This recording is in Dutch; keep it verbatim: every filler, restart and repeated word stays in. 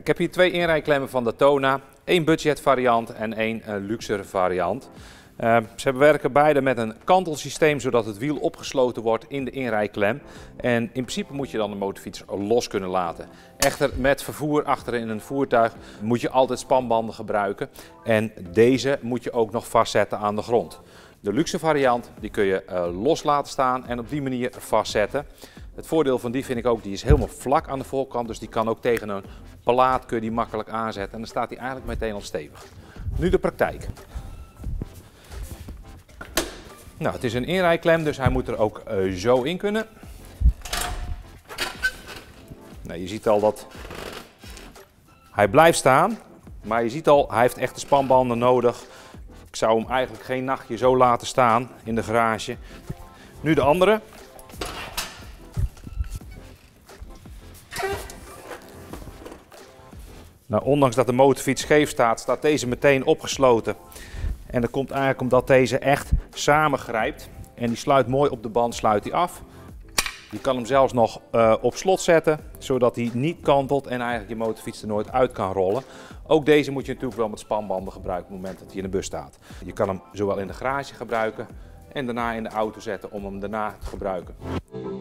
Ik heb hier twee inrijklemmen van Datona, één budgetvariant en één uh, luxere variant. Uh, ze werken beide met een kantelsysteem zodat het wiel opgesloten wordt in de inrijklem. En in principe moet je dan de motorfiets los kunnen laten. Echter, met vervoer achterin in een voertuig moet je altijd spanbanden gebruiken. En deze moet je ook nog vastzetten aan de grond. De luxe variant die kun je uh, los laten staan en op die manier vastzetten. Het voordeel van die vind ik ook, die is helemaal vlak aan de voorkant. Dus die kan ook tegen een plaat kun je die makkelijk aanzetten. En dan staat die eigenlijk meteen al stevig. Nu de praktijk. Nou, het is een inrijklem, dus hij moet er ook uh, zo in kunnen. Nou, je ziet al dat hij blijft staan. Maar je ziet al, hij heeft echt de spanbanden nodig. Ik zou hem eigenlijk geen nachtje zo laten staan in de garage. Nu de andere. Nou, ondanks dat de motorfiets scheef staat, staat deze meteen opgesloten. En dat komt eigenlijk omdat deze echt samengrijpt. En die sluit mooi op de band, sluit die af. Je kan hem zelfs nog uh, op slot zetten, zodat hij niet kantelt en eigenlijk je motorfiets er nooit uit kan rollen. Ook deze moet je natuurlijk wel met spanbanden gebruiken op het moment dat hij in de bus staat. Je kan hem zowel in de garage gebruiken en daarna in de auto zetten om hem daarna te gebruiken.